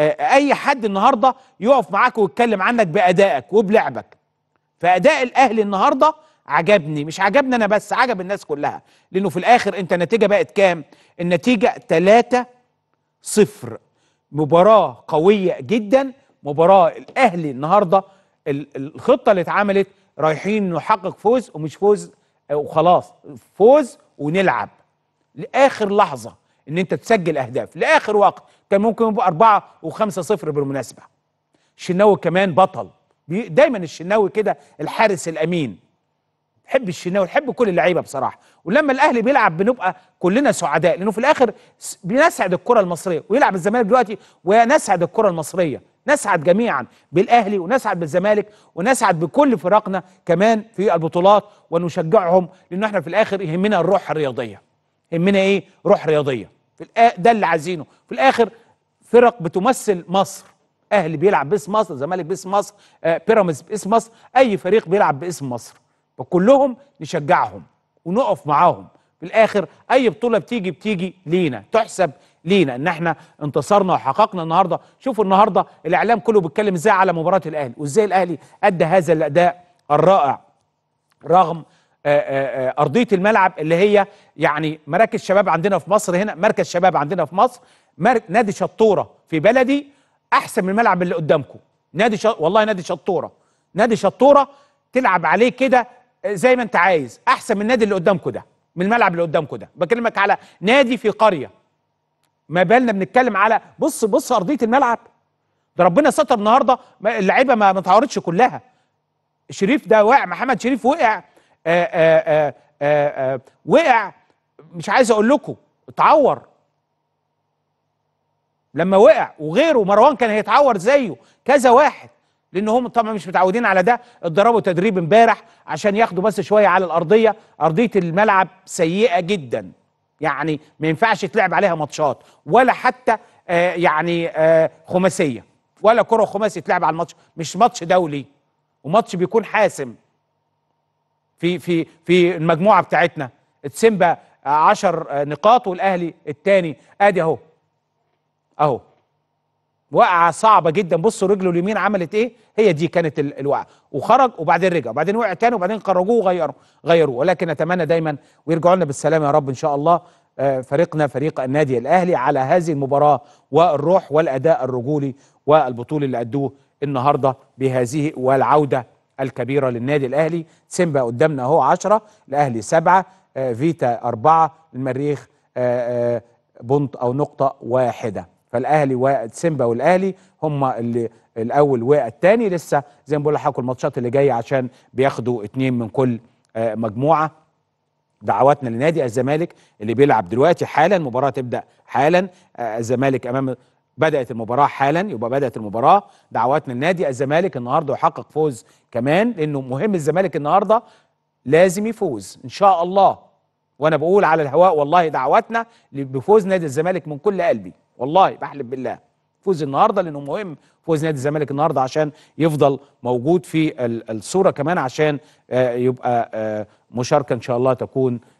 اي حد النهارده يقف معاك ويتكلم عنك بادائك وبلعبك. فاداء الاهلي النهارده عجبني، مش عجبني انا بس، عجب الناس كلها، لانه في الاخر انت النتيجه بقت كام؟ النتيجه 3-0. مباراه قويه جدا، مباراه الاهلي النهارده الخطه اللي اتعملت رايحين نحقق فوز، ومش فوز وخلاص، فوز ونلعب لاخر لحظه ان انت تسجل اهداف لاخر وقت. كان ممكن يبقى 4 و5-0 بالمناسبه. الشناوي كمان بطل، دايما الشناوي كده الحارس الامين، نحب الشناوي، نحب كل اللعيبه بصراحه، ولما الاهلي بيلعب بنبقى كلنا سعداء، لانه في الاخر بنسعد الكره المصريه. ويلعب الزمالك دلوقتي ونسعد الكره المصريه، نسعد جميعا بالاهلي ونسعد بالزمالك ونسعد بكل فرقنا كمان في البطولات، ونشجعهم لانه احنا في الاخر يهمنا الروح الرياضيه. يهمنا ايه؟ روح رياضيه، ده اللي عايزينه. في الاخر فرق بتمثل مصر، اهلي بيلعب باسم مصر، زمالك باسم مصر، بيراميدز باسم مصر، اي فريق بيلعب باسم مصر، فكلهم نشجعهم ونقف معاهم. في الاخر اي بطوله بتيجي لينا، تحسب لينا ان احنا انتصرنا وحققنا النهارده. شوفوا النهارده الاعلام كله بيتكلم ازاي على مباراه الاهلي، وازاي الاهلي ادى هذا الاداء الرائع رغم ارضيه الملعب اللي هي يعني مراكز شباب عندنا في مصر. هنا مركز شباب عندنا في مصر، نادي شطوره في بلدي احسن من الملعب اللي قدامكم. والله نادي شطوره تلعب عليه كده زي ما انت عايز، احسن من النادي اللي قدامكم ده، من الملعب اللي قدامكم ده. بكلمك على نادي في قريه، ما بالنا بنتكلم على بص ارضيه الملعب. ده ربنا ستر النهارده اللعيبه ما اتعورتش كلها. شريف ده وقع، محمد شريف وقع، وقع، مش عايز اقول لكم اتعور لما وقع، وغيره مروان كان هيتعور زيه، كذا واحد، لان هم طبعا مش متعودين على ده. اتدربوا تدريب امبارح عشان ياخدوا بس شويه على الارضيه. ارضيه الملعب سيئه جدا، يعني ما ينفعش تلعب عليها ماتشات، ولا حتى خماسيه، ولا كره خماسي تلعب على الماتش. مش ماتش دولي وماتش بيكون حاسم في في في المجموعه بتاعتنا. السيمبا 10 نقاط والاهلي الثاني، ادي اهو وقعه صعبه جدا. بصوا رجله اليمين عملت ايه، هي دي كانت الوقعه، وخرج وبعدين رجع وبعدين وقع تاني وبعدين خرجوه وغيروه. ولكن اتمنى دايما ويرجعوا لنا بالسلامه يا رب ان شاء الله. فريقنا، فريق النادي الاهلي، على هذه المباراه والروح والاداء الرجولي والبطولي اللي ادوه النهارده بهذه، والعوده الكبيرة للنادي الأهلي. سيمبا قدامنا اهو 10، الأهلي 7، فيتا 4، المريخ بونت أو نقطة 1. فالأهلي وسيمبا والأهلي هما اللي الأول والتاني. لسه زي ما بقول لحضراتكم الماتشات اللي جاية عشان بياخدوا 2 من كل مجموعة. دعواتنا لنادي الزمالك اللي بيلعب دلوقتي حالا، مباراة تبدأ حالا، الزمالك أمام، بدأت المباراة حالا، يبقى بدأت المباراة. دعواتنا لنادي الزمالك النهارده يحقق فوز كمان، لأنه مهم الزمالك النهارده لازم يفوز إن شاء الله. وأنا بقول على الهواء والله دعواتنا بفوز نادي الزمالك من كل قلبي، والله بحلف بالله فوز النهارده، لأنه مهم فوز نادي الزمالك النهارده عشان يفضل موجود في الصورة كمان، عشان يبقى مشاركة إن شاء الله تكون